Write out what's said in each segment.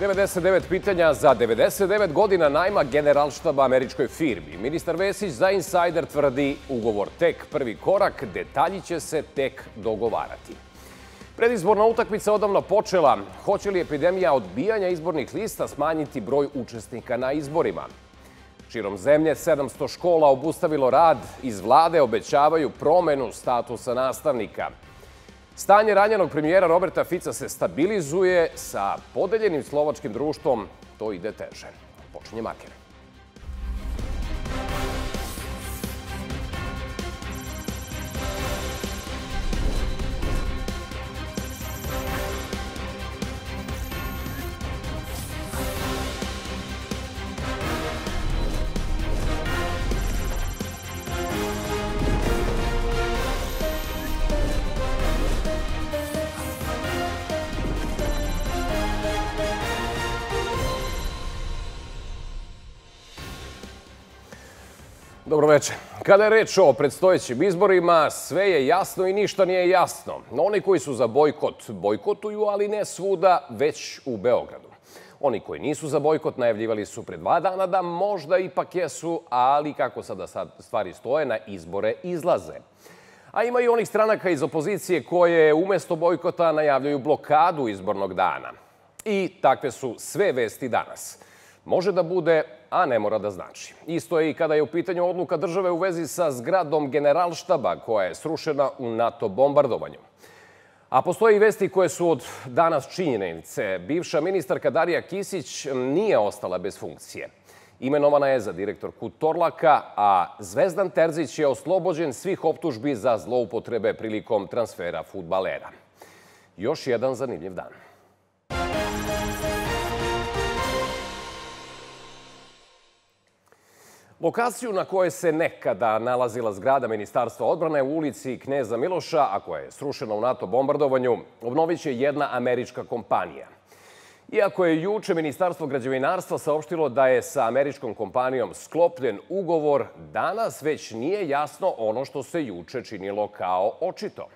99 pitanja za 99 godina najma Generalštaba američkoj firmi. Ministar Vesić za Insajder tvrdi ugovor tek prvi korak, detalji će se tek dogovarati. Predizborna utakmica odavno počela. Hoće li epidemija odbijanja izbornih lista smanjiti broj učesnika na izborima? Širom zemlje 700 škola obustavilo rad, iz vlade obećavaju promenu statusa nastavnika. Stanje ranjenog premijera Roberta Fica se stabilizuje, sa podeljenim slovačkim društvom to ide teže. Počinje Marker. Dobroveče. Kada je reč o predstojećim izborima, sve je jasno i ništa nije jasno. Oni koji su za bojkot, bojkotuju, ali ne svuda, već u Beogradu. Oni koji nisu za bojkot najavljivali su pre 2 dana da možda ipak jesu, ali kako sada stvari stoje, na izbore izlaze. A ima i onih stranaka iz opozicije koje umjesto bojkota najavljaju blokadu izbornog dana. I takve su sve vesti danas. Može da bude, a ne mora da znači. Isto je i kada je u pitanju odluka države u vezi sa zgradom Generalštaba, koja je srušena u NATO bombardovanju. A postoje i vesti koje su od danas činjenice. Bivša ministarka Darija Kisić nije ostala bez funkcije. Imenovana je za direktorku Torlaka, a Zvezdan Terzić je oslobođen svih optužbi za zloupotrebe prilikom transfera fudbalera. Još jedan zanimljiv dan. Lokaciju na kojoj se nekada nalazila zgrada Ministarstva odbrane u ulici Kneza Miloša, a koja je srušena u NATO bombardovanju, obnovit će jedna američka kompanija. Iako je juče Ministarstvo građevinarstva saopštilo da je sa američkom kompanijom sklopljen ugovor, danas već nije jasno ono što se juče činilo kao očito.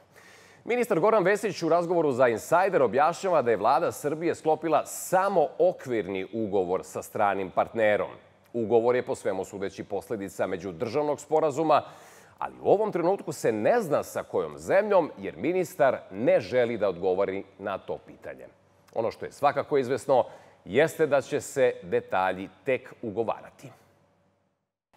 Ministar Goran Vesić u razgovoru za Insajder objašnjava da je vlada Srbije sklopila samo okvirni ugovor sa stranim partnerom. Ugovor je po svemu sudeći posljedica međudržavnog sporazuma, ali u ovom trenutku se ne zna sa kojom zemljom, jer ministar ne želi da odgovori na to pitanje. Ono što je svakako izvesno jeste da će se detalji tek ugovarati.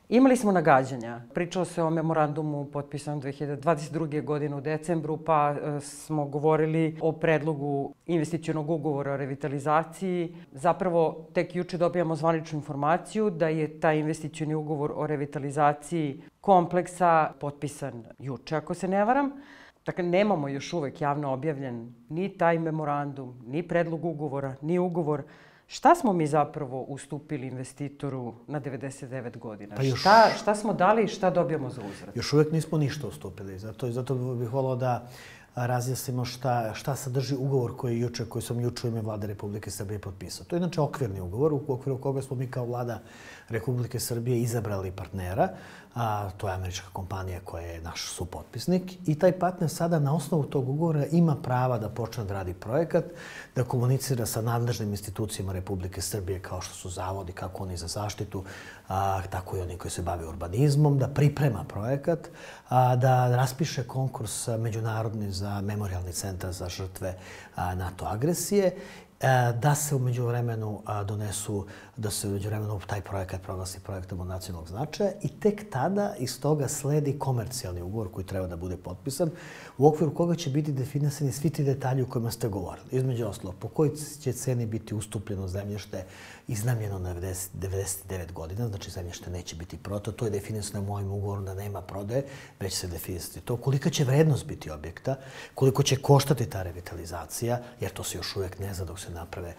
Imali smo nagađanja. Pričalo se o memorandumu potpisanom 2022. godine u decembru, pa smo govorili o predlogu investicionog ugovora o revitalizaciji. Zapravo, tek juče dobijamo zvaničnu informaciju da je taj investicioni ugovor o revitalizaciji kompleksa potpisan juče, ako se ne varam. Dakle, nemamo još uvek javno objavljen ni taj memorandum, ni predlog ugovora, ni ugovor. Šta smo mi zapravo ustupili investitoru na 99 godina? Šta smo dali i šta dobijamo za uzvrat? Još uvijek nismo ništa ustupili. Zato bih volao da razjasnimo šta sadrži ugovor koji sam juče u ime Vlade Republike Srbije potpisao. To je inače okvirni ugovor u okviru koga smo mi kao Vlada Republike Srbije izabrali partnera. To je američka kompanija koja je naš supotpisnik. I taj partner sada na osnovu tog ugovora ima prava da počne da radi projekat, da komunicira sa nadležnim institucijama Republike Srbije kao što su zavodi, kako oni za zaštitu, tako i oni koji se bave urbanizmom, da priprema projekat, da raspiše konkurs međunarodni za memorialni centar za žrtve NATO agresije, da se umeđu vremenu taj projekat proglasi projektom od nacionalnog značaja i tek tada iz toga sledi komercijalni ugovor koji treba da bude potpisan, u okviru koga će biti definisani svi ti detalji o kojima ste govorili. Između ostalog, po kojoj će ceni biti ustupljeno zemljište iznajmljeno na 99 godina, znači zemljište neće biti prodato, to je definisano u mojim ugovoru da nema prodaje, već se definisati to. Kolika će vrednost biti objekta, koliko će koštati ta revitalizacija, jer to se još uvijek ne zna dok se naprave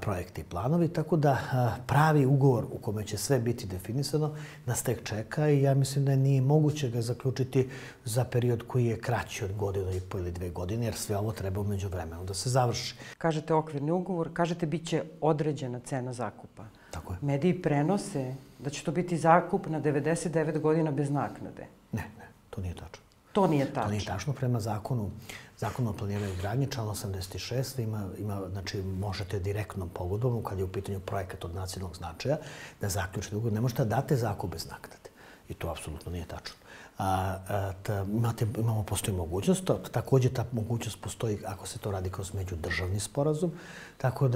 projekti i planovi, tako da pravi ugovor u kome će sve biti definisano nas tek čeka i ja mislim da nije moguće ga zaključiti za period koji je kraći od godinu i po ili 2 godine, jer sve ovo treba umeđu vremenu da se završi. Kažete okvirni ugovor, kažete bit će određena cena zakupa. Tako je. Mediji prenose da će to biti zakup na 99 godina bez naknade. Ne, to nije tačno. To nije tačno. To nije tačno. Prema zakonu o planiranju i gradnji, član 86. Znači, možete direktnom pogodbom, kad je u pitanju projekat od nacionalnog značaja, da zaključite ugovor. Ne možete da date zakup bez naknade. I to apsolutno nije tačno. Postoji mogućnost. Također ta mogućnost postoji ako se to radi kroz međudržavni sporazum. Tako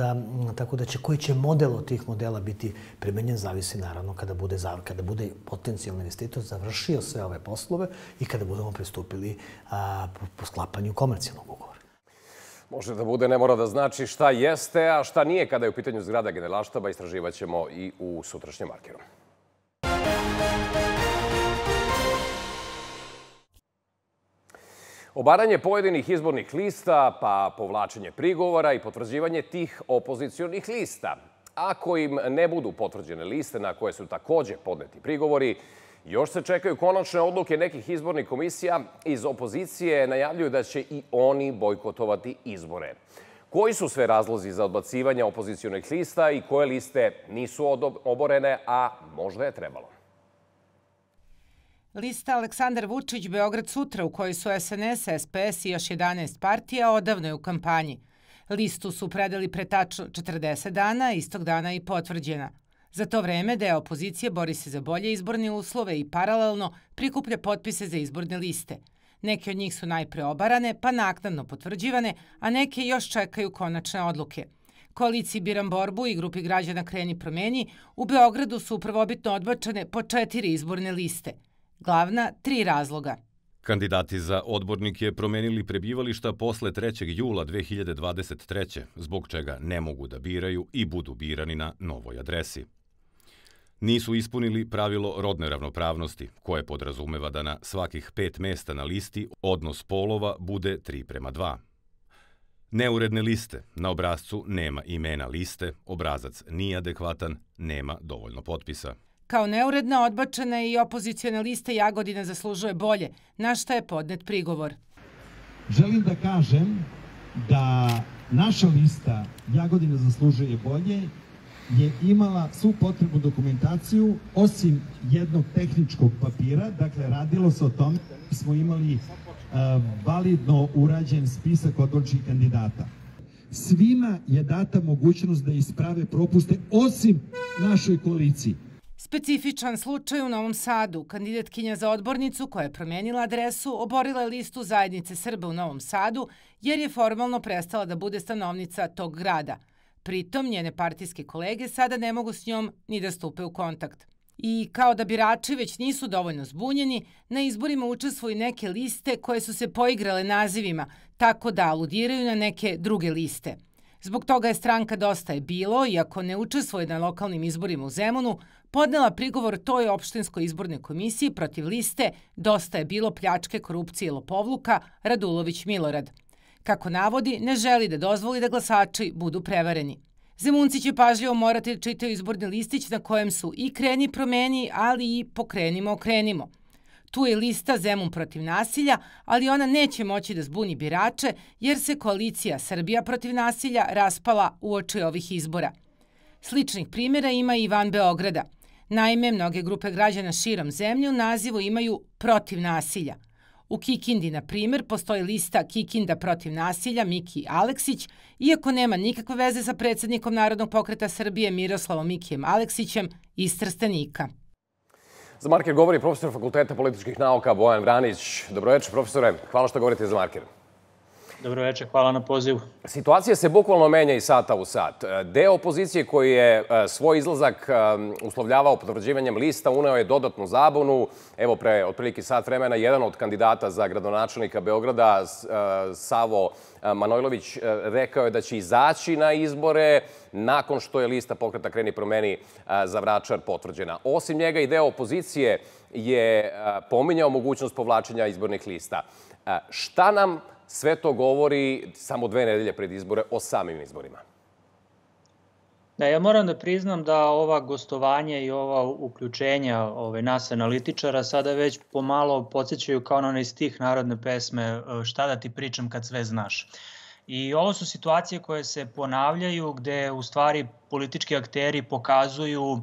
da će koji će model od tih modela biti primenjen zavisi naravno kada bude potencijalni investitor završio sve ove poslove i kada budemo pristupili po sklapanju komercijalnog ugovora. Može da bude, ne mora da znači šta jeste, a šta nije kada je u pitanju zgrada Generalštaba. Istraživat ćemo i u sutrašnjem Markeru. Obaranje pojedinih izbornih lista, pa povlačenje prigovora i potvrđivanje tih opozicionih lista. Ako im ne budu potvrđene liste na koje su također podneti prigovori, još se čekaju konačne odluke nekih izbornih komisija. Iz opozicije najavljuju da će i oni bojkotovati izbore. Koji su sve razlozi za odbacivanje opozicionih lista i koje liste nisu oborene, a možda je trebalo? Lista Aleksandar Vučić Beograd sutra, u kojoj su SNS, SPS i još 11 partija, odavno je u kampanji. Listu su predali pre tačno 40 dana, istog dana i potvrđena. Za to vreme deo opozicije bori se za bolje izborne uslove i paralelno prikuplja potpise za izborne liste. Neke od njih su najpre obarane, pa naknadno potvrđivane, a neke još čekaju konačne odluke. Koaliciji Biram borbu i grupi građana Kreni-Promeni u Beogradu su prvobitno odbačene po 4 izborne liste. Glavna, 3 razloga. Kandidati za odbornike promenili prebivališta posle 3. jula 2023. zbog čega ne mogu da biraju i budu birani na novoj adresi. Nisu ispunili pravilo rodne ravnopravnosti, koje podrazumeva da na svakih 5 mesta na listi odnos polova bude 3:2. Neuredne liste. Na obrazcu nema imena liste, obrazac nije adekvatan, nema dovoljno potpisa. Kao neuredna, odbačena je i opoziciona lista Jagodina zaslužuje bolje, na šta je podnet prigovor. Želim da kažem da naša lista Jagodina zaslužuje bolje je imala svu potrebnu dokumentaciju osim jednog tehničkog papira. Dakle, radilo se o tome da smo imali validno urađen spisak odborničkih kandidata. Svima je data mogućnost da isprave propuste osim našoj koaliciji. Specifičan slučaj u Novom Sadu. Kandidatkinja za odbornicu koja je promenila adresu oborila je listu Zajednice Srba u Novom Sadu jer je formalno prestala da bude stanovnica tog grada. Pritom njene partijske kolege sada ne mogu s njom ni da stupe u kontakt. I kao da birači već nisu dovoljno zbunjeni, na izborima učestvuju neke liste koje su se poigrale nazivima, tako da aludiraju na neke druge liste. Zbog toga je stranka Dosta je bilo, iako ne učestvuje na lokalnim izborima u Zemunu, podnela prigovor toj opštinskoj izbornoj komisiji protiv liste Dosta je bilo pljačke, korupcije i lopovluka Radulović Milorad. Kako navodi, ne želi da dozvoli da glasači budu prevareni. Zemunci će pažljivo morati da čitaju izborni listić na kojem su i kreni promeni, ali i pokrenimo okrenimo. Tu je lista Zemun protiv nasilja, ali ona neće moći da zbuni birače jer se koalicija Srbija protiv nasilja raspala uoči ovih izbora. Sličnih primjera ima i van Beograda. Naime, mnoge grupe građana širom zemlje u nazivu imaju protiv nasilja. U Kikindi, na primjer, postoji lista Kikinda protiv nasilja Miki Aleksić, iako nema nikakve veze sa predsjednikom Narodnog pokreta Srbije Miroslavom Mikijem Aleksićem iz Trstenika. Za Marker govori profesor Fakulteta političkih nauka Bojan Vranić. Dobroveče, profesore. Hvala što govorite za Marker. Dobroveče, hvala na pozivu. Situacija se bukvalno menja iz sata u sat. Deo opozicije koji je svoj izlazak uslovljavao potvrđivanjem lista uneo je dodatnu zabunu. Evo, pre otprilike sat vremena, jedan od kandidata za gradonačelnika Beograda, Savo Manojlović, rekao je da će izaći na izbore nakon što je lista pokreta Kreni-Promeni za Vračar potvrđena. Osim njega i deo opozicije je pominjao mogućnost povlačenja izbornih lista. Šta nam sve to govori samo 2 nedelje pred izbore o samim izborima? Ja moram da priznam da ova gostovanja i ova uključenja nas analitičara sada već pomalo podsjećaju kao na onaj stih narodne pesme "Šta da ti pričam kad sve znaš". I ovo su situacije koje se ponavljaju gde u stvari politički akteri pokazuju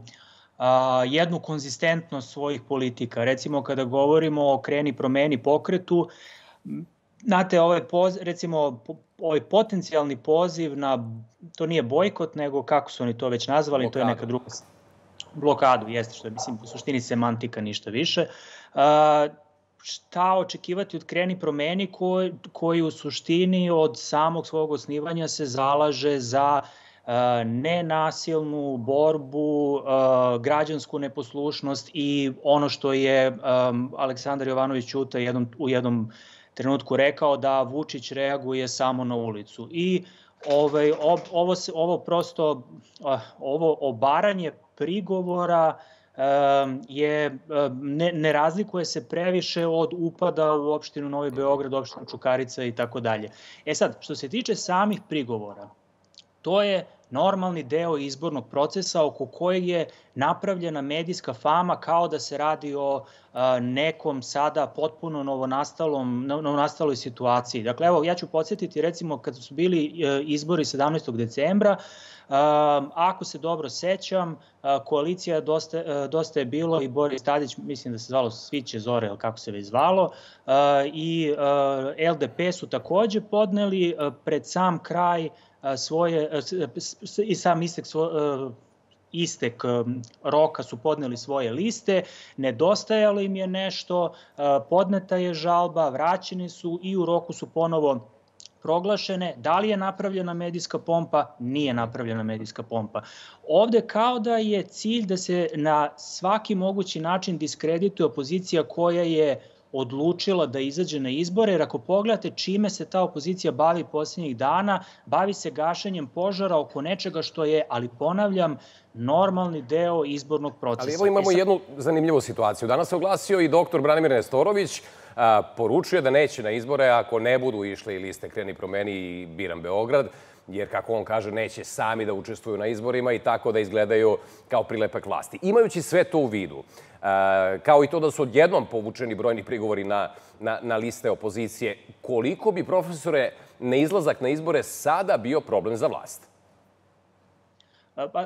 jednu konzistentnost svojih politika. Recimo, kada govorimo o Kreni-Promeni pokretu, znate, ovaj potencijalni poziv na, to nije bojkot, nego kako su oni to već nazvali, to je neka druga blokadu, jeste, što je, mislim, u suštini semantika, ništa više. Šta očekivati od Kreni-Promeni koji u suštini od samog svog osnivanja se zalaže za nenasilnu borbu, građansku neposlušnost i ono što je Aleksandar Jovanović Ćuta u jednom trenutku rekao, da Vučić reaguje samo na ulicu. I ovo obaranje prigovora ne razlikuje se previše od upada u opštinu Novi Beograd, opštinu Čukarica i tako dalje. E sad, što se tiče samih prigovora, to je normalni deo izbornog procesa oko kojeg je napravljena medijska fama kao da se radi o nekom sada potpuno novonastaloj situaciji. Dakle, evo, ja ću podsjetiti, recimo, kad su bili izbori 17. decembra, ako se dobro sećam, koalicija Dosta je bilo i Boris Tadić, mislim da se zvalo Sviće Zore, ili kako se već zvalo, i LDP su takođe podneli pred sam kraj i sam istek roka su podneli svoje liste, nedostajalo im je nešto, podneta je žalba, vraćeni su i u roku su ponovo proglašene. Da li je napravljena medijska pompa? Nije napravljena medijska pompa. Ovde kao da je cilj da se na svaki mogući način diskredituje opozicija koja je odlučila da izađe na izbore, jer ako pogledate čime se ta opozicija bavi posljednjih dana, bavi se gašenjem požara oko nečega što je, ali ponavljam, normalni deo izbornog procesa. Ali evo imamo jednu zanimljivu situaciju. Danas se oglasio i doktor Branimir Nestorović, poručuje da neće na izbore ako ne budu išle i liste Kreni-Promeni i Biram Beograd, jer, kako on kaže, neće sami da učestvuju na izborima i tako da izgledaju kao prilepak vlasti. Imajući sve to u vidu, kao i to da su odjednom povučeni brojni prigovori na liste opozicije, koliko bi, profesore, neizlazak na izbore sada bio problem za vlast?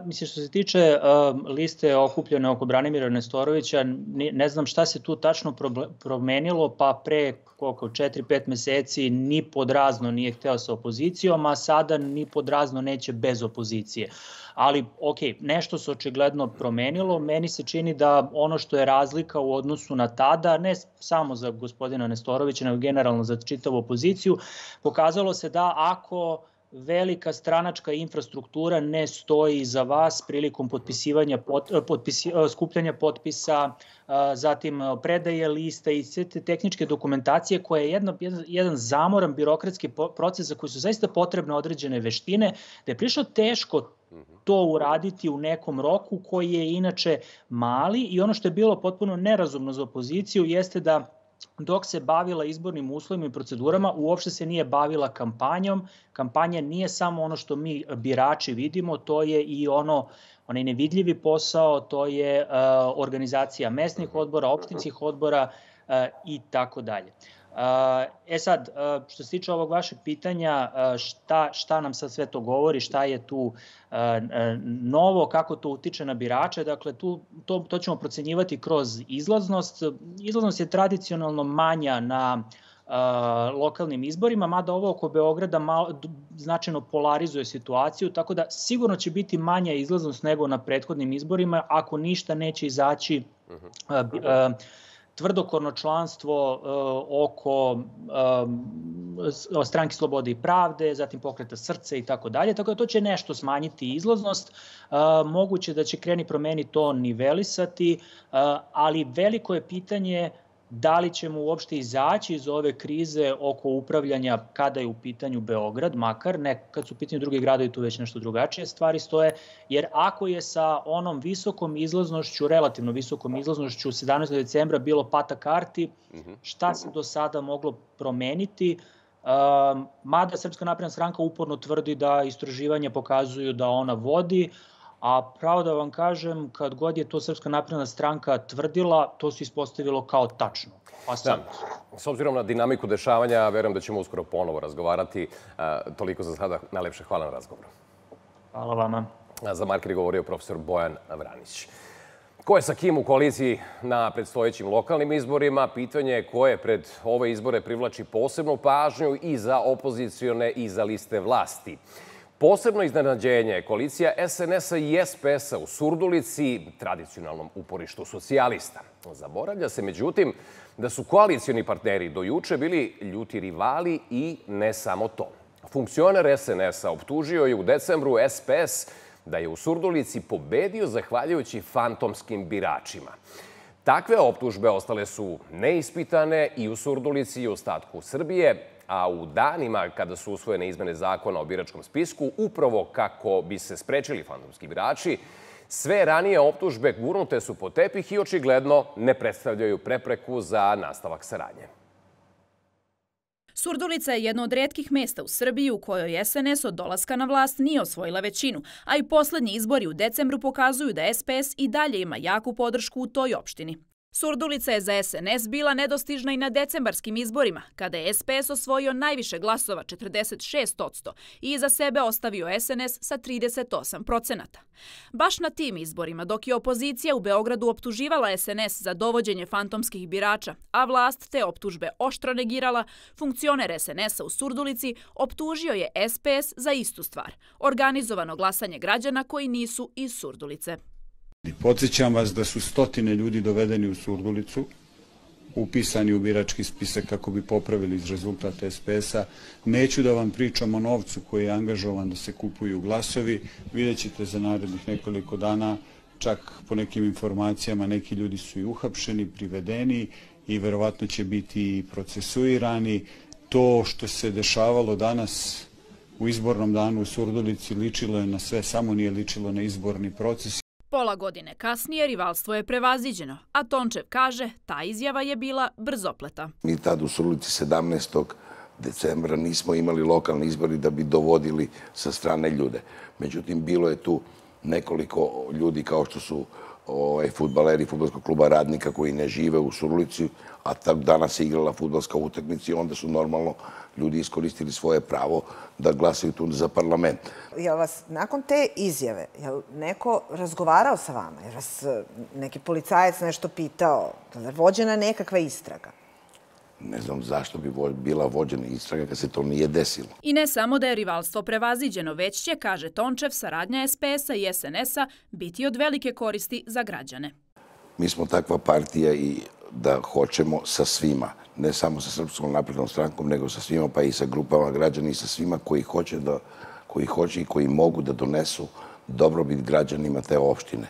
Mislim, što se tiče liste okupljene oko Branimira Nestorovića, ne znam šta se tu tačno promenilo, pa pre 4-5 meseci ni pod razno nije hteo sa opozicijom, a sada ni pod razno neće bez opozicije. Ali, ok, nešto se očigledno promenilo. Meni se čini da ono što je razlika u odnosu na tada, ne samo za gospodina Nestorovića, nego generalno za čitavu opoziciju, pokazalo se da ako velika stranačka infrastruktura ne stoji iza vas prilikom skupljanja potpisa, zatim predaje lista i sve te tehničke dokumentacije koja je jedan zamoran birokratski proces za koji su zaista potrebne određene veštine, da je prilično teško to uraditi u nekom roku koji je inače mali. I ono što je bilo potpuno nerazumno za opoziciju jeste da dok se bavila izbornim uslovima i procedurama, uopšte se nije bavila kampanjom. Kampanja nije samo ono što mi birači vidimo, to je i onaj nevidljivi posao, to je organizacija mesnih odbora, opštinskih odbora i tako dalje. E sad, što se tiče ovog vašeg pitanja, šta nam sad sve to govori, šta je tu novo, kako to utiče na birače, dakle, to ćemo procenjivati kroz izlaznost. Izlaznost je tradicionalno manja na lokalnim izborima, mada ovo oko Beograda značajno polarizuje situaciju, tako da sigurno će biti manja izlaznost nego na prethodnim izborima, ako ništa neće izaći tvrdokorno članstvo oko Stranke slobode i pravde, zatim Pokreta srce i tako dalje. Tako da to će nešto smanjiti izlaznost. Moguće da će Kreni-Promeni to nivelisati, ali veliko je pitanje da li ćemo uopšte izaći iz ove krize oko upravljanja kada je u pitanju Beograd, makar ne, kad su u pitanju drugi gradovi tu već nešto drugačije stvari stoje, jer ako je sa onom visokom izlaznošću, relativno visokom izlaznošću 17. decembra bilo pata karti, šta se do sada moglo promeniti? Mada Srpska napredna stranka uporno tvrdi da istraživanja pokazuju da ona vodi, a pravo da vam kažem, kad god je to Srpska napredna stranka tvrdila, to se ispostavilo kao tačno. S obzirom na dinamiku dešavanja, verujem da ćemo uskoro ponovo razgovarati. Toliko za sada. Najlepše hvala na razgovoru. Hvala vama. Za Marker je govorio profesor Bojan Vranić. Ko je sa kim u koaliciji na predstojećim lokalnim izborima? Pitanje je koje pred ove izbore privlači posebnu pažnju i za opozicione i za liste vlasti. Posebno iznenađenje je koalicija SNS-a i SPS-a u Surdulici, tradicionalnom uporištu socijalista. Zaboravlja se, međutim, da su koalicioni partneri do juče bili ljuti rivali i ne samo to. Funkcioner SNS-a optužio je u decembru SPS da je u Surdulici pobedio zahvaljujući fantomskim biračima. Takve optužbe ostale su neispitane i u Surdulici i u ostatku Srbije, a u danima kada su usvojene izmene zakona o biračkom spisku, upravo kako bi se sprečili fantomski birači, sve ranije optužbe gurnute su pod tepih i očigledno ne predstavljaju prepreku za nastavak saradnje. Surdulica je jedno od retkih mesta u Srbiji u kojoj SNS od dolaska na vlast nije osvojila većinu, a i poslednji izbori u decembru pokazuju da SPS i dalje ima jaku podršku u toj opštini. Surdulica je za SNS bila nedostižna i na decembarskim izborima, kada je SPS osvojio najviše glasova, 46%, i iza sebe ostavio SNS sa 38%. Baš na tim izborima, dok je opozicija u Beogradu optuživala SNS za dovođenje fantomskih birača, a vlast te optužbe oštro negirala, funkcioner SNS-a u Surdulici optužio je SPS za istu stvar, organizovano glasanje građana koji nisu iz Surdulice. Podsećam vas da su stotine ljudi dovedeni u Surdulicu, upisani u birački spisak kako bi popravili rezultat SPS-a. Neću da vam pričam o novcu koji je angažovan da se kupuju glasovi. Vidjet ćete za narednih nekoliko dana, čak po nekim informacijama, neki ljudi su i uhapšeni, privedeni i verovatno će biti i procesuirani. To što se dešavalo danas u izbornom danu u Surdulici ličilo je na sve, samo nije ličilo na izborni proces. Pola godine kasnije rivalstvo je prevaziđeno, a Tončev kaže ta izjava je bila brzopleta. Mi tad u Surdulici 17. decembra nismo imali lokalni izbori da bi dovodili sa strane ljude. Međutim, bilo je tu nekoliko ljudi kao što su fudbaleri Fudbalskog kluba Radnika koji ne žive u Surdulici, a tako danas se igrala fudbalska utakmica i onda su normalno ljudi iskoristili svoje pravo da glasaju tu za parlament. Je li vas nakon te izjave, je li neko razgovarao sa vama? Je li vas neki policajac nešto pitao? Je li vođena nekakva istraga? Ne znam zašto bi bila vođena istraga kad se to nije desilo. I ne samo da je rivalstvo prevaziđeno, već će, kaže Tončev, saradnja SPS-a i SNS-a biti od velike koristi za građane. Mi smo takva partija i da hoćemo sa svima, ne samo sa Srpskom naprednom strankom, nego sa svima, pa i sa grupama građana i sa svima koji hoće i koji mogu da donesu dobrobit građanima te opštine.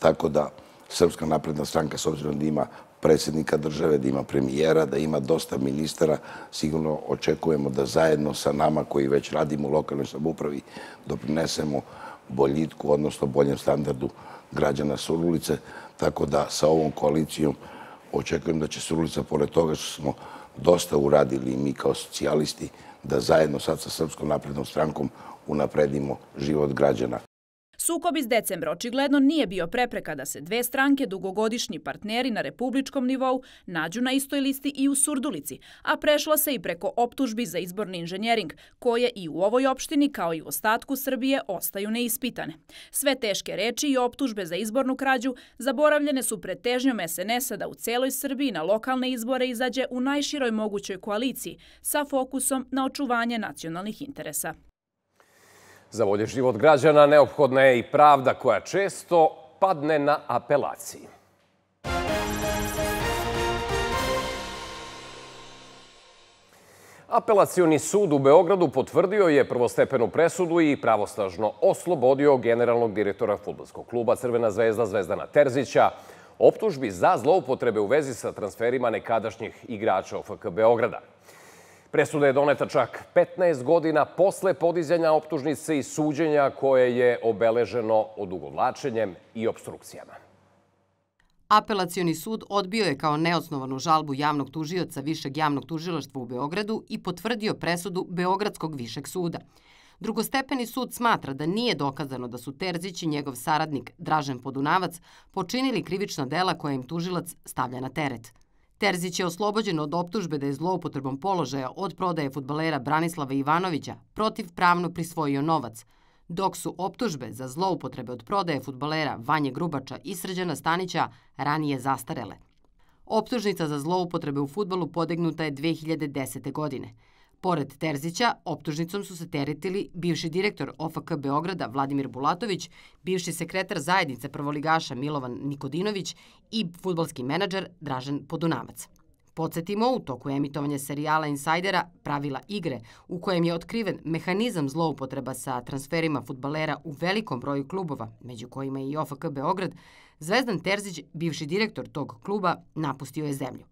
Tako da Srpska napredna stranka, s obzirom da ima predsjednika države, da ima premijera, da ima dosta ministara, sigurno očekujemo da zajedno sa nama koji već radimo u lokalnoj samoupravi doprinesemo boljitku, odnosno boljem standardu građana Surdulice, tako da sa ovom koalicijom očekujem da će Surdulica, pored toga što smo dosta uradili i mi kao socijalisti, da zajedno sad sa Srpskom naprednom strankom unapredimo život građana. Sukob iz decembra očigledno nije bio prepreka da se dve stranke, dugogodišnji partneri na republičkom nivou, nađu na istoj listi i u Surdulici, a prešlo se i preko optužbi za izborni inženjering, koje i u ovoj opštini, kao i u ostatku Srbije, ostaju neispitane. Sve teške reči i optužbe za izbornu krađu zaboravljene su pred težnjom SNS-a da u celoj Srbiji na lokalne izbore izađe u najširoj mogućoj koaliciji, sa fokusom na očuvanje nacionalnih interesa. Za bolji život građana neophodna je i pravda koja često padne na apelaciji. Apelacioni sud u Beogradu potvrdio je prvostepenu presudu i pravosnažno oslobodio generalnog direktora Fudbalskog kluba Crvena zvezda Zvezdana Terzića optužbi za zloupotrebe u vezi sa transferima nekadašnjih igrača OFK Beograda. Presuda je doneta čak 15 godina posle podizanja optužnice i suđenja koje je obeleženo odugovlačenjem i opstrukcijama. Apelacioni sud odbio je kao neosnovanu žalbu javnog tužioca Višeg javnog tužilaštva u Beogradu i potvrdio presudu Beogradskog višeg suda. Drugostepeni sud smatra da nije dokazano da su Terzić i njegov saradnik Dražen Podunavac počinili krivična dela koja im tužilac stavlja na teret. Terzić je oslobođen od optužbe da je zloupotrebom položaja od prodaje fudbalera Branislava Ivanovića protivpravno prisvojio novac, dok su optužbe za zloupotrebe od prodaje fudbalera Vanje Grubača i Sređana Stanića ranije zastarele. Optužnica za zloupotrebe u fudbalu podignuta je 2010. godine. Pored Terzića, optužnicom su se teretili bivši direktor OFK Beograda Vladimir Bulatović, bivši sekretar zajednice prvoligaša Milovan Nikodinović i fudbalski menadžer Dražen Podunavac. Podsjetimo, u toku emitovanja serijala Insajdera Pravila igre, u kojem je otkriven mehanizam zloupotreba sa transferima fudbalera u velikom broju klubova, među kojima je i OFK Beograd, Zvezdan Terzić, bivši direktor tog kluba, napustio je zemlju.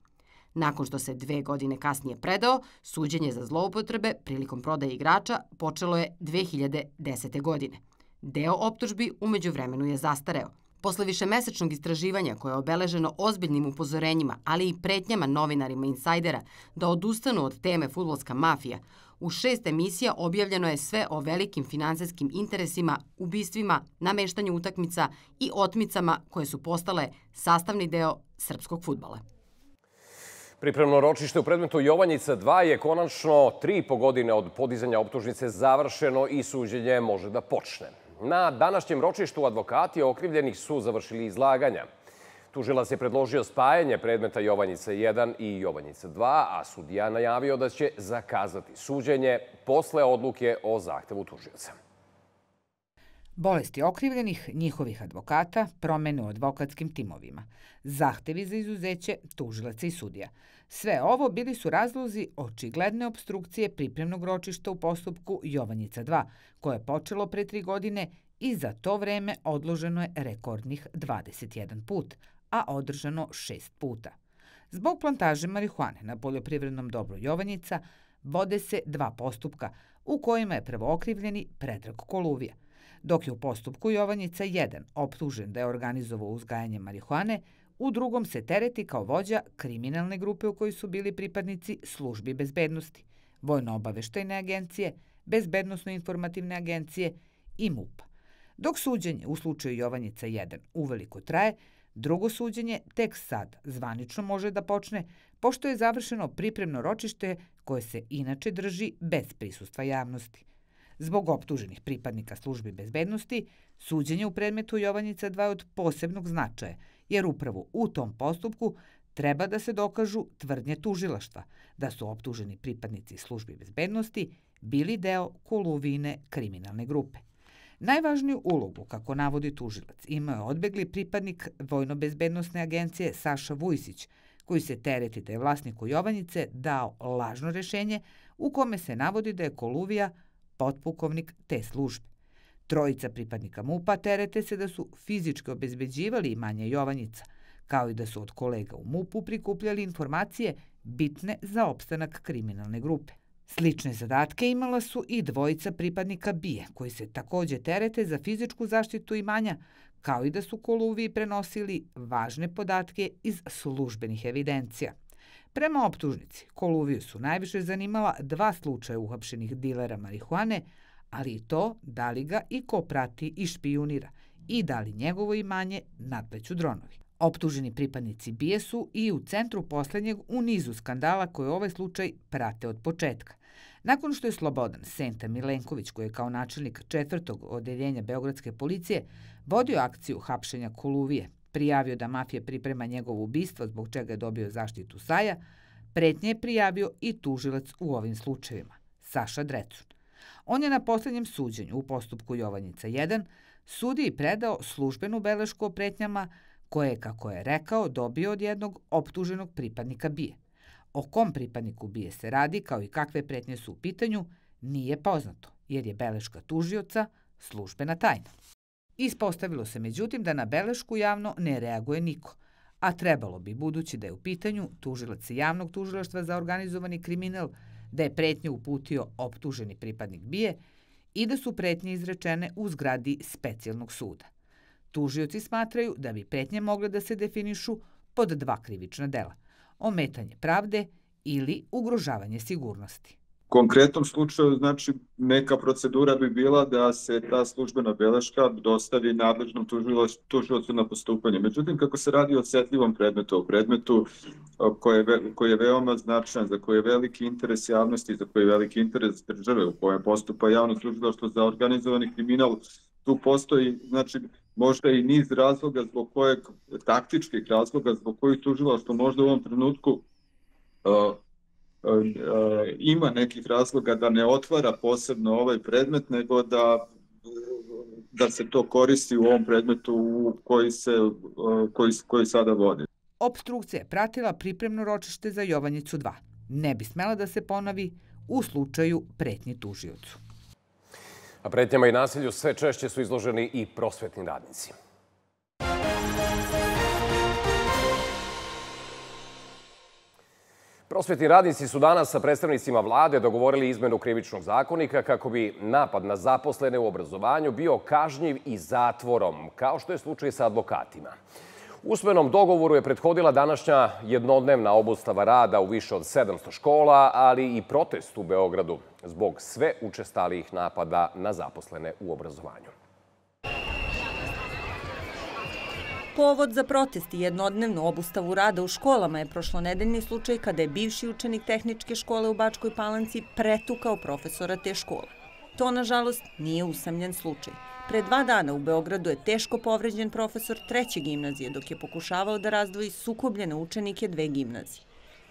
Nakon što se 2 godine kasnije predao, suđenje za zloupotrebe prilikom prodaje igrača počelo je 2010. godine. Deo optužbi u međuvremenu je zastareo. Posle višemesečnog istraživanja koje je obeleženo ozbiljnim upozorenjima, ali i pretnjama novinarima Insajdera da odustanu od teme fudbalska mafija, u 6 emisija objavljeno je sve o velikim finansijskim interesima, ubistvima, nameštanju utakmica i otmicama koje su postale sastavni deo srpskog fudbala. Pripremno ročište u predmetu Jovanjica 2 je konačno 3,5 godine od podizanja optužnice završeno i suđenje može da počne. Na današnjem ročištu advokati okrivljenih su završili izlaganja. Tužilac je predložio spajanje predmeta Jovanjica 1 i Jovanjica 2, a sudija najavio da će zakazati suđenje posle odluke o zahtevu tužioca. Bolesti okrivljenih, njihovih advokata, promene u advokatskim timovima, zahtevi za izuzeće tužilaca i sudija. Sve ovo bili su razlozi očigledne opstrukcije pripremnog ročišta u postupku Jovanjica 2, koje je počelo pre 3 godine i za to vreme odloženo je rekordnih 21 put, a održano 6 puta. Zbog plantaže marihuane na poljoprivrednom dobru Jovanjica vode se 2 postupka u kojima je prvookrivljeni Predrag Koluvija, dok je u postupku Jovanjica 1 optužen da je organizovao uzgajanje marihuane, u drugom se tereti kao vođa kriminalne grupe u kojoj su bili pripadnici službi bezbednosti, Vojnobezbednosne agencije, Bezbednosno-informativne agencije i MUPA. Dok suđenje u slučaju Jovanjica 1 uveliko traje, drugo suđenje tek sad zvanično može da počne, pošto je završeno pripremno ročište koje se inače drži bez prisustva javnosti. Zbog optuženih pripadnika službi bezbednosti, suđenje u predmetu Jovanjica 2 je od posebnog značaja, jer upravo u tom postupku treba da se dokažu tvrdnje tužilaštva da su optuženi pripadnici službi bezbednosti bili deo Koluvijine kriminalne grupe. Najvažniju ulogu, kako navodi tužilac, imao je odbegli pripadnik Vojnobezbednosne agencije Saša Vujsić, koji se tereti da je vlasniku Jovanjice dao lažno rešenje u kome se navodi da je Koluvija potpukovnik te službe. Trojica pripadnika MUPA terete se da su fizički obezbeđivali imanje Jovanjica, kao i da su od kolega u MUP-u prikupljali informacije bitne za opstanak kriminalne grupe. Slične zadatke imala su i 2 pripadnika BIA, koji se također terete za fizičku zaštitu imanja, kao i da su Koluviji prenosili važne podatke iz službenih evidencija. Prema optužnici, Koluviju su najviše zanimala 2 slučaja uhapšenih dilera marihuane, ali i to da li ga i ko prati i špijunira i da li njegovo imanje nadleću dronovi. Optuženi pripadnici BIA su i u centru poslednjeg u nizu skandala koje ovaj slučaj prate od početka. Nakon što je Slobodan Senta Milenković, koji je kao načelnik 4. odeljenja Beogradske policije vodio akciju hapšenja Koluvije, prijavio da mafija priprema njegovo ubistvo zbog čega je dobio zaštitu SAJ-a, pretnje je prijavio i tužilac u ovim slučajevima, Saša Drecun. On je na poslednjem suđenju u postupku Jovanjica 1 sudiji predao službenu belešku o pretnjama koje je, kako je rekao, dobio od jednog optuženog pripadnika BIA. O kom pripadniku BIA se radi, kao i kakve pretnje su u pitanju, nije poznato, jer je beleška tužioca službena tajna. Ispostavilo se međutim da na belešku javno ne reaguje niko, a trebalo bi, budući da je u pitanju tužilac javnog tužilaštva za organizovani kriminal, da je pretnju uputio optuženi pripadnik BIA i da su pretnje izrečene u zgradi specijalnog suda. Tužioci smatraju da bi pretnje mogle da se definišu pod 2 krivična dela – ometanje pravde ili ugrožavanje sigurnosti. konkretnom slučaju, znači, neka procedura bi bila da se ta službena beleška dostavi nadležnom tužilaštvu na postupanje. Međutim, kako se radi o osetljivom predmetu, o predmetu koji je veoma značajan, za koji je veliki interes javnosti, za koji je veliki interes države u kojem postupa javno tužilaštvo za organizovani kriminal, tu postoji, znači, možda i niz razloga zbog kojeg, taktičkih razloga zbog kojih tužilaštvo možda u ovom trenutku ima nekih razloga da ne otvara posebno ovaj predmet, nego da se to koristi u ovom predmetu koji sada vodi. Opstrukcija je pratila pripremno ročište za Jovanjicu 2. Ne bi smela da se ponovi u slučaju pretnji tužiocu. A pretnjama i nasilju sve češće su izloženi i prosvetni radnici. Prosvetni radnici su danas sa predstavnicima vlade dogovorili izmenu krivičnog zakonika kako bi napad na zaposlene u obrazovanju bio kažnjiv i zatvorom, kao što je slučaj sa advokatima. Usmenom dogovoru je prethodila današnja jednodnevna obustava rada u više od 700 škola, ali i protest u Beogradu zbog sve učestalijih napada na zaposlene u obrazovanju. Povod za protest i jednodnevnu obustavu rada u školama je prošlonedeljni slučaj kada je bivši učenik tehničke škole u Bačkoj Palanci pretukao profesora te škole. To, nažalost, nije usamljen slučaj. Pre 2 dana u Beogradu je teško povređen profesor 3. gimnazije dok je pokušavao da razdvoji sukobljene učenike 2 gimnazije.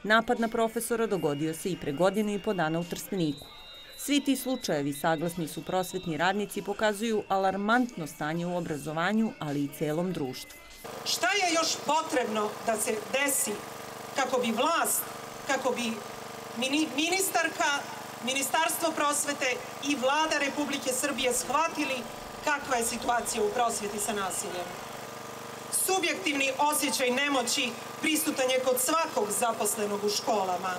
Napad na profesora dogodio se i pre 1,5 dana u Trsteniku. Svi ti slučajevi, saglasni su prosvetni radnici, pokazuju alarmantno stanje u obrazovanju, ali i celom društvu. Šta je još potrebno da se desi kako bi vlast, kako bi ministarka, Ministarstvo prosvete i Vlada Republike Srbije shvatili kakva je situacija u prosveti sa nasiljem? Subjektivni osjećaj nemoći prisutan je kod svakog zaposlenog u školama.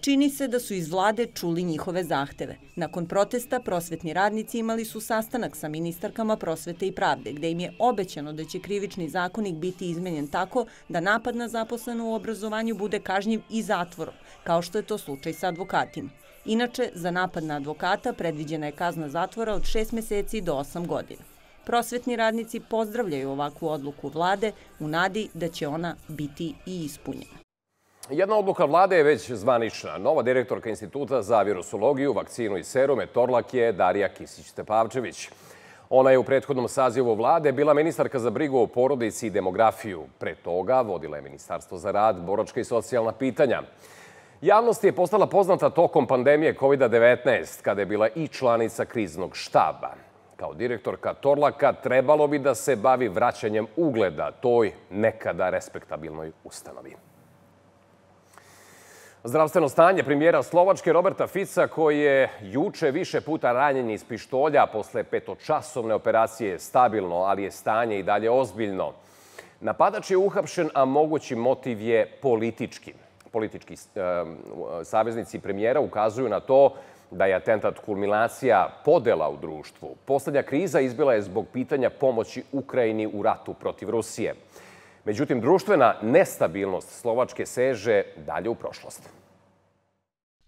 Čini se da su iz vlade čuli njihove zahteve. Nakon protesta prosvetni radnici imali su sastanak sa ministarkama prosvete i pravde, gde im je obećano da će krivični zakonik biti izmenjen tako da napad na zaposlenu u obrazovanju bude kažnjiv i zatvorom, kao što je to slučaj sa advokatima. Inače, za napad na advokata predviđena je kazna zatvora od 6 meseci do 8 godina. Prosvetni radnici pozdravljaju ovakvu odluku vlade u nadi da će ona biti i ispunjena. Jedna odluka vlade je već zvanična. Nova direktorka Instituta za virusologiju, vakcinu i serume Torlak je Darija Kisić-Stepavčević. Ona je u prethodnom sazivu vlade bila ministarka za brigu o porodici i demografiju. Pre toga vodila je Ministarstvo za rad, boračka i socijalna pitanja. Javnost je postala poznata tokom pandemije COVID-19, kada je bila i članica kriznog štaba. Kao direktorka Torlaka trebalo bi da se bavi vraćanjem ugleda toj nekada respektabilnoj ustanovi. Zdravstveno stanje premijera Slovačke Roberta Fica, koji je juče više puta ranjen iz pištolja posle 5-časovne operacije, je stabilno, ali je stanje i dalje ozbiljno. Napadač je uhapšen, a mogući motiv je politički. Politički saveznici premijera ukazuju na to da je atentat kulminacija podela u društvu. Poslednja kriza izbila je zbog pitanja pomoći Ukrajini u ratu protiv Rusije. Međutim, društvena nestabilnost Slovačke seže dalje u prošlost.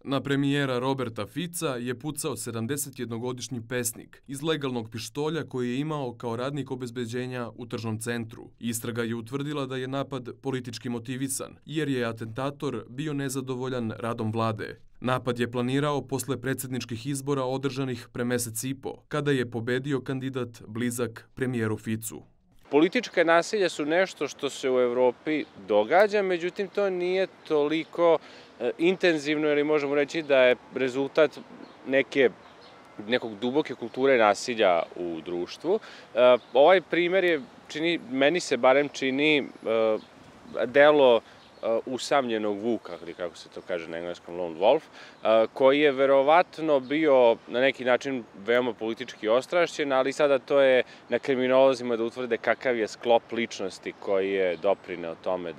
Na premijera Roberta Fica je pucao 71-godišnji pesnik iz legalnog pištolja koji je imao kao radnik obezbeđenja u tržnom centru. Istraga je utvrdila da je napad politički motivisan, jer je atentator bio nezadovoljan radom vlade. Napad je planirao posle predsjedničkih izbora održanih pre mesec i po, kada je pobedio kandidat blizak premijeru Ficu. Politička nasilja su nešto što se u Evropi događa, međutim to nije toliko intenzivno, ili možemo reći da je rezultat nekog duboke kulture nasilja u društvu. Ovaj primjer je, meni se barem čini, delo usamljenog vuka, ili kako se to kaže na engleskom lone wolf, koji je verovatno bio na neki način veoma politički ostrašćen, ali sada to je na kriminolozima da utvrde kakav je sklop ličnosti koji je doprineo tome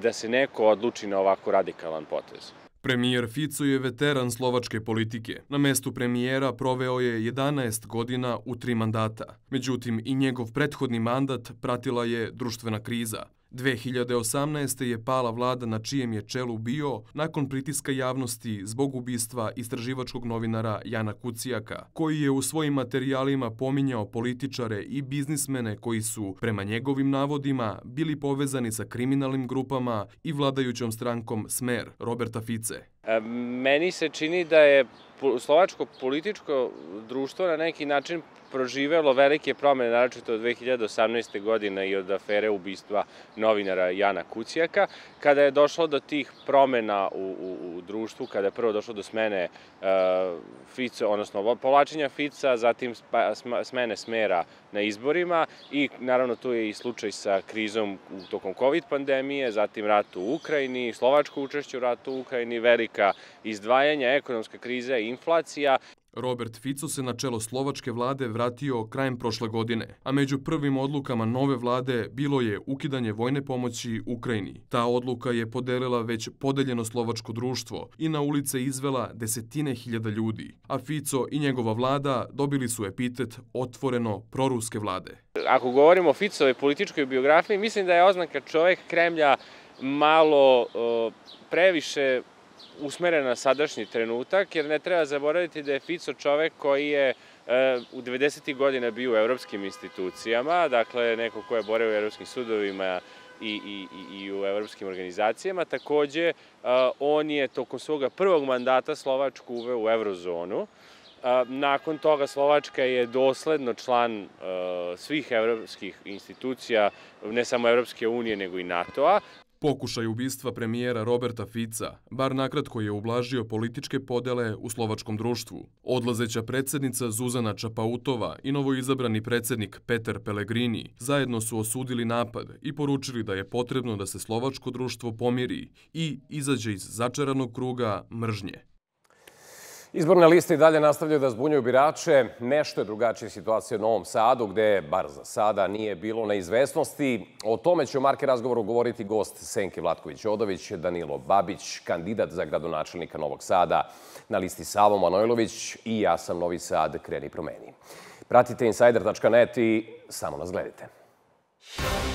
da se neko odluči na ovako radikalan potez. Premijer Fico je veteran slovačke politike. Na mestu premijera proveo je 11 godina u 3 mandata. Međutim, i njegov prethodni mandat pratila je društvena kriza. 2018. je pala vlada na čijem je čelu bio nakon pritiska javnosti zbog ubistva istraživačkog novinara Jana Kucijaka, koji je u svojim materijalima pominjao političare i biznismene koji su, prema njegovim navodima, bili povezani sa kriminalnim grupama i vladajućom strankom Smer Roberta Fice. Meni se čini da je slovačko političko društvo na neki način proživelo velike promene, naročito od 2018. godine i od afere ubistva novinara Jana Kucijaka. Kada je došlo do tih promena u društvu, kada je prvo došlo do smene Fica, odnosno povlačenja Fica, zatim smene Smera na izborima i naravno tu je i slučaj sa krizom tokom COVID pandemije, zatim rat u Ukrajini, slovačko učešće u ratu u Ukrajini, velika izdvajanja, ekonomska kriza i inflacija. Robert Fico se na čelo slovačke vlade vratio krajem prošle godine, a među prvim odlukama nove vlade bilo je ukidanje vojne pomoći Ukrajini. Ta odluka je podelila već podeljeno slovačko društvo i na ulice izvela desetine hiljada ljudi, a Fico i njegova vlada dobili su epitet otvoreno proruske vlade. Ako govorimo o Ficovoj političkoj biografiji, mislim da je oznaka čovjek Kremlja malo previše usmeren na sadašnji trenutak, jer ne treba zaboraviti da je Fico čovek koji je u 90. godina bio u evropskim institucijama, dakle neko ko je boravio u evropskim sudovima i u evropskim organizacijama. Takođe, on je tokom svoga prvog mandata Slovačku uveo u eurozonu. Nakon toga Slovačka je dosledno član svih evropskih institucija, ne samo Evropske unije nego i NATO-a. Pokušaj ubistva premijera Roberta Fica bar nakratko je ublažio političke podele u slovačkom društvu. Odlazeća predsjednica Zuzana Čapautova i novoizabrani predsjednik Peter Pellegrini zajedno su osudili napad i poručili da je potrebno da se slovačko društvo pomiri i izađe iz začaranog kruga mržnje. Izborne liste i dalje nastavljaju da zbunjuju birače. Nešto je drugačija situacija u Novom Sadu, gde, bar za sada, nije bilo neizvesnosti. O tome će u Marker razgovoru govoriti gost Senke Vlatković-Odović, Danilo Babić, kandidat za gradonačelnika Novog Sada na listi Savo Manojlović i Ja sam Novi Sad, Kreni-Promeni. Pratite insajder.net i samo nas gledajte.